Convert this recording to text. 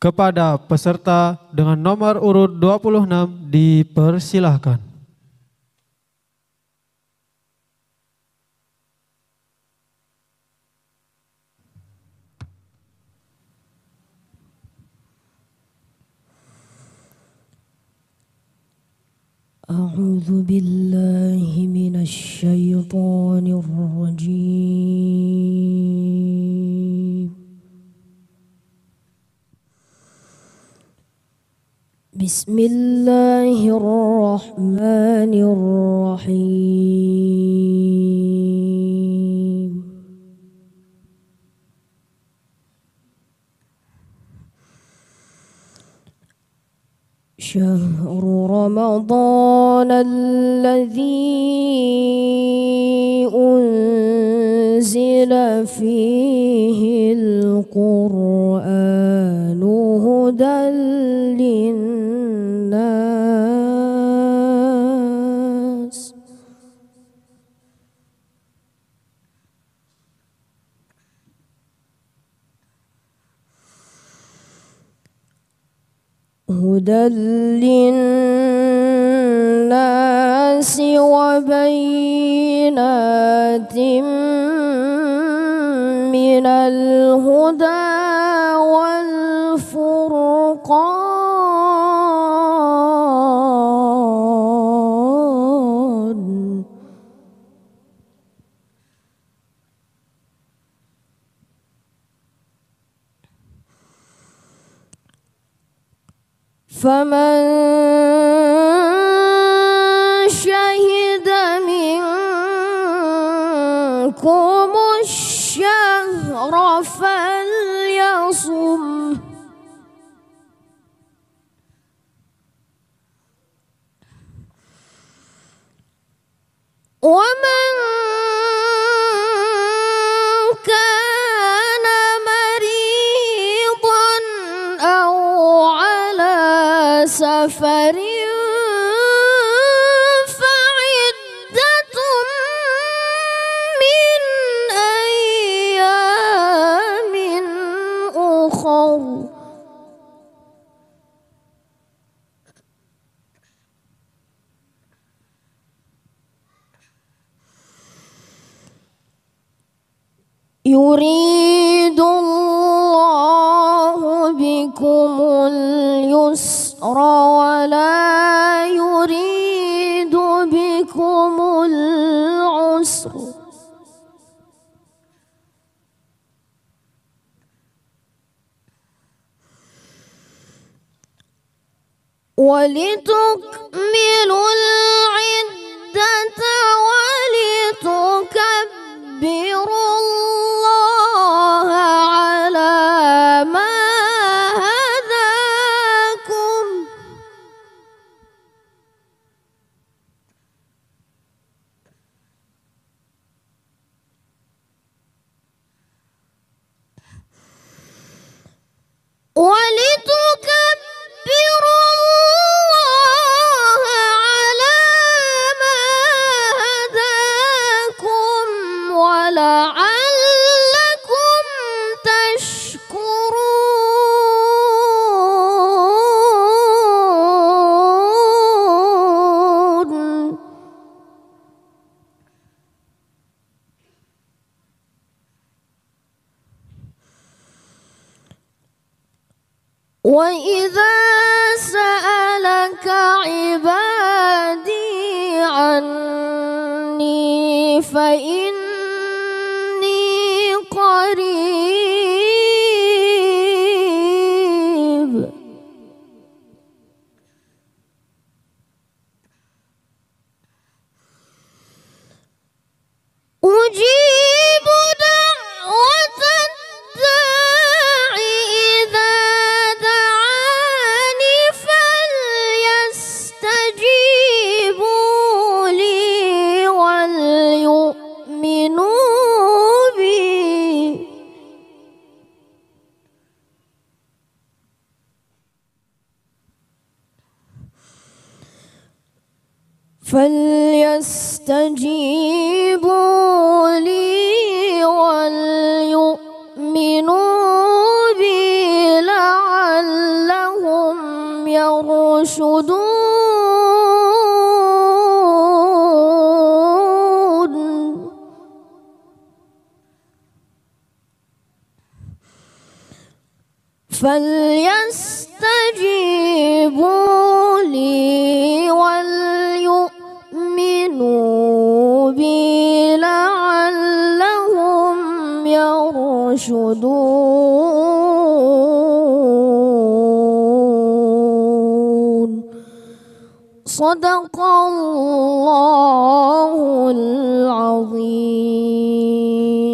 kepada peserta dengan nomor urut 26 dipersilahkan. أعوذ بالله من الشيطان الرجيم. بسم الله الرحمن الرحيم. شهر رمضان الذي أنزل فيه القرآن هدى للناس وبينات من الهدى والفرقان فمن شهد منكم الشهر فليصم ومن كان مريضا أو على سفر يريد الله بكم اليسر ولا يريد بكم العسر ولتكملوا العدة ولتكبروا وَإِذَا سَأَلَكَ عِبَادِي عَنِّي فَإِنِّي قَرِيبٌ فليستجيبوا لي وليؤمنوا بي لعلهم يرشدون فليستجيبوا لي وليؤمنوا بي لعلهم يرشدون. صدق الله العظيم.